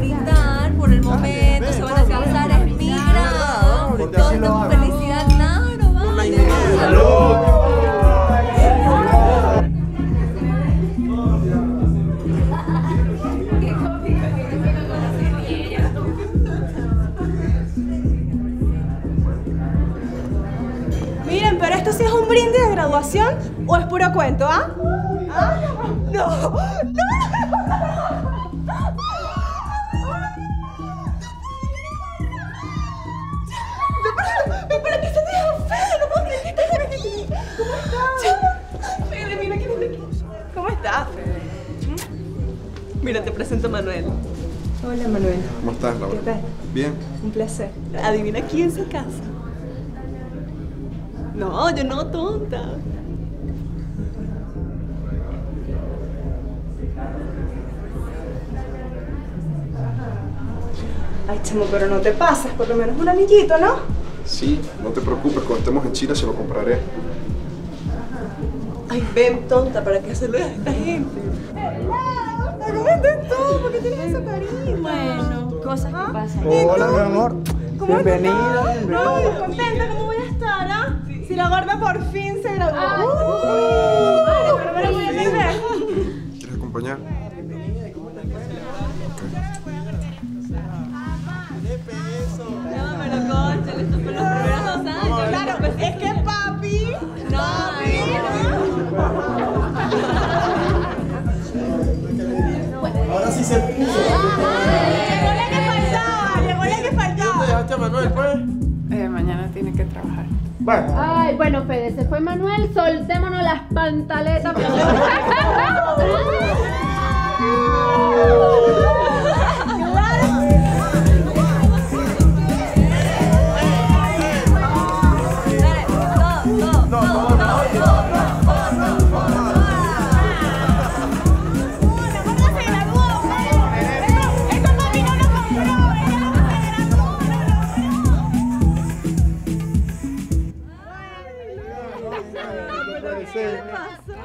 brindar por el momento, se van a casar, es mi grado. Toda esta felicidad, claro, vale. Miren, pero esto sí es un brindis de graduación o es puro cuento, ¿ah? ¿Ah? No, no. Mira, te presento a Manuel. Hola, Manuel. ¿Cómo estás, Laura? ¿Qué tal? Bien. Un placer. Adivina quién se casa. No, yo no, tonta. Ay, chamo, pero no te pasas, por lo menos un anillito, ¿no? Sí, no te preocupes, cuando estemos en China se lo compraré. Ay, ven, tonta, ¿para qué hacerlo a esta gente? Todo, porque tienes esa carita. Bueno, cosas que pasan. Hola, mi amor. Bienvenida. No, contenta, ¿cómo voy a estar, ah? Sí. Si la gorda por fin se graduó. Ah, vale, pero me voy a entender. ¿Quieres acompañar? No, me lo concho, esto fue los primeros 2 años. Claro, es que papi. Ahora sí se puso. Llegó la que faltaba. ¿Dónde dejaste a Manuel, pues? Mañana tiene que trabajar. Bueno. Ay, bueno, Fede, se fue Manuel, soltémonos las pantaletas.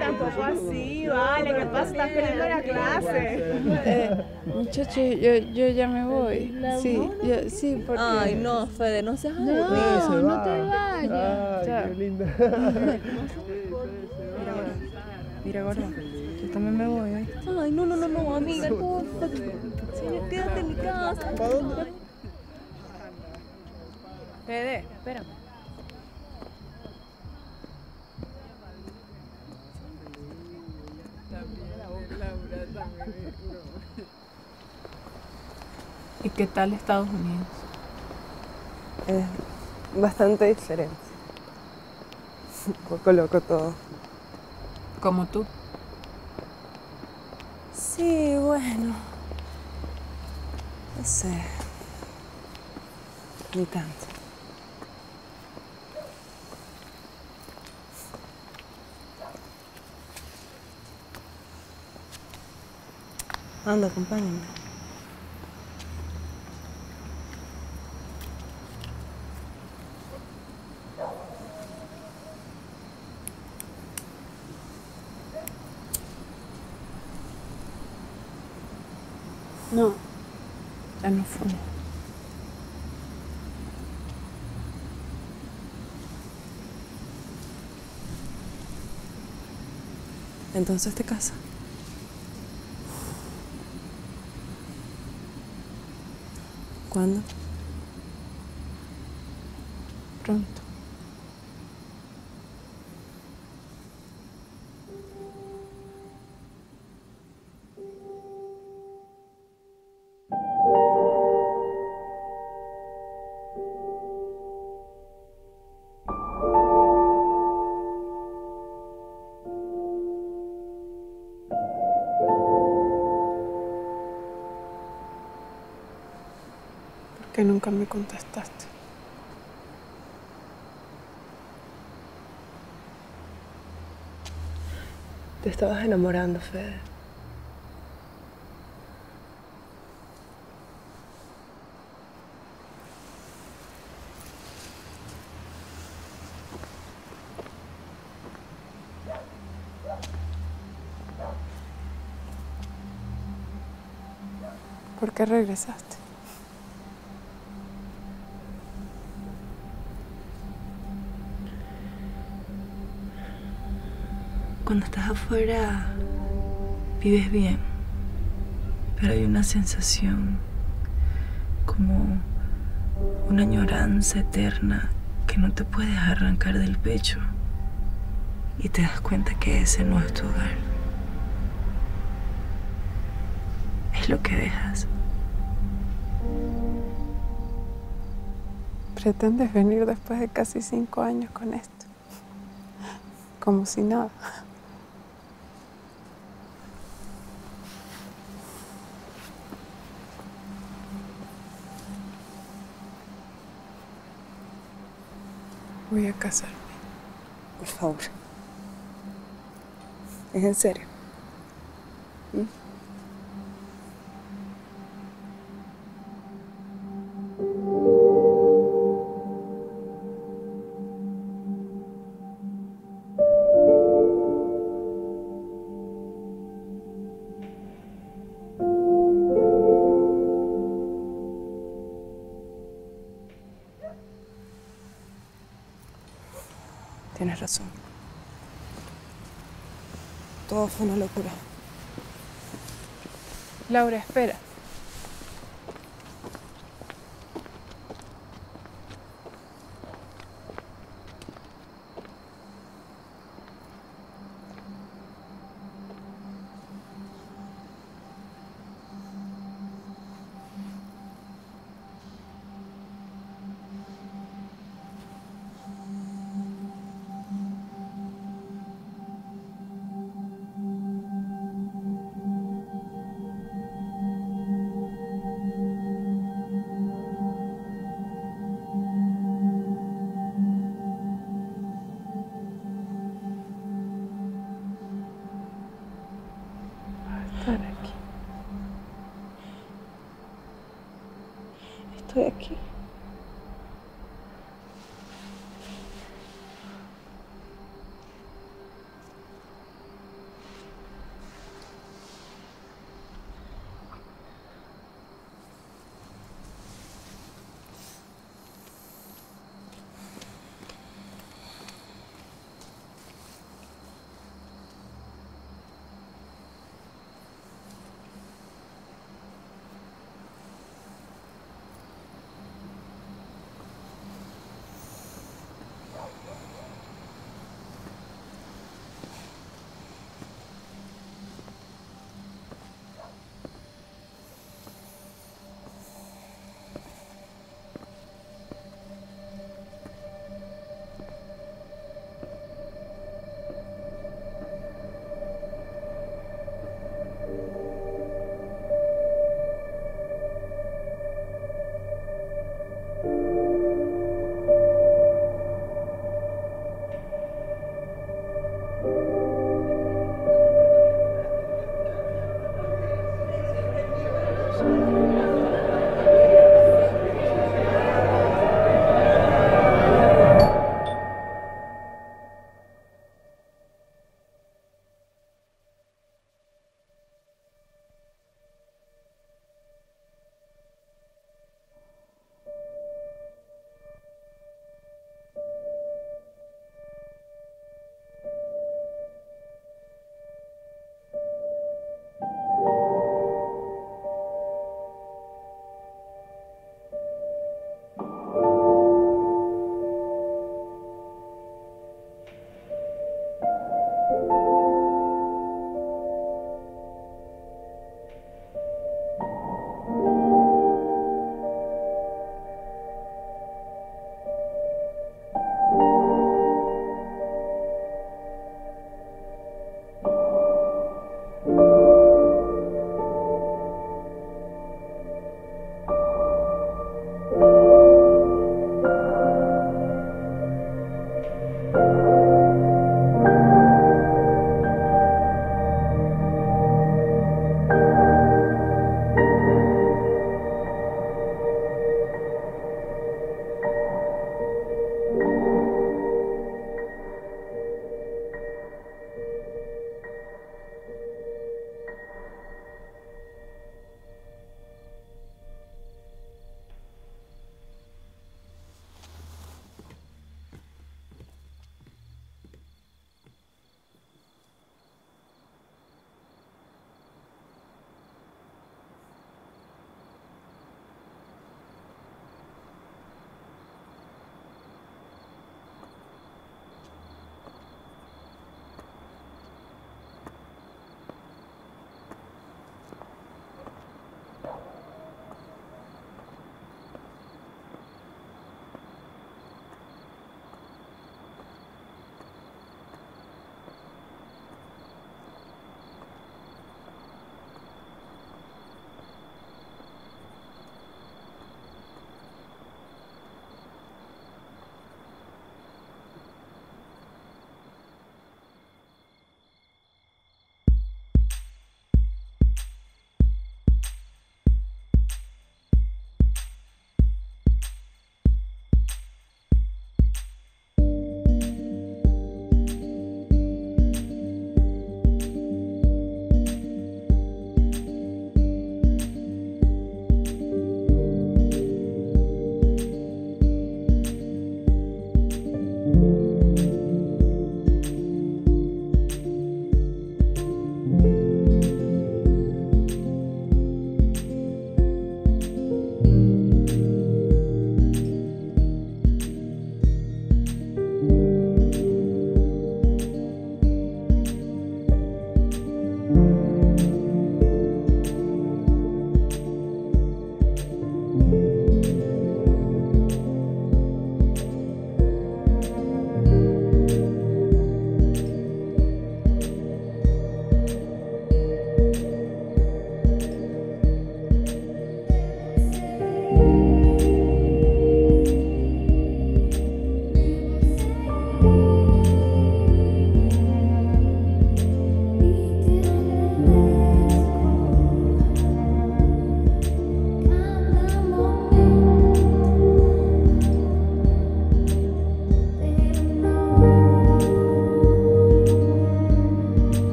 Tampoco así, vale, ¿qué pasa? Estás perdiendo la clase. Muchachos, yo ya me voy. Sí, sí, porque... Ay, no, Fede, no seas así. No, no te vayas. Ay, qué linda. Mira, gorda, yo también me voy, ¿eh? Ay, no, no, no, no, amiga, porfa. Señor, quédate en mi casa. ¿Para dónde? Fede, espérame. ¿Y qué tal Estados Unidos? Bastante diferente. Un poco loco todo. ¿Como tú? Sí, bueno. No sé. Ni tanto. Anda, acompáñame. No, ya no fue. Entonces te casas. ¿Cuándo? Pronto. Que nunca me contestaste. Te estabas enamorando, Fede. ¿Por qué regresaste? Cuando estás afuera, vives bien, pero hay una sensación como una añoranza eterna que no te puedes arrancar del pecho y te das cuenta que ese no es tu hogar. Es lo que dejas. ¿Pretendes venir después de casi 5 años con esto? Como si nada. Voy a casarme. Por favor. ¿Es en serio? ¿Mm? Tienes razón. Todo fue una locura. Laura, espera. Estoy aquí.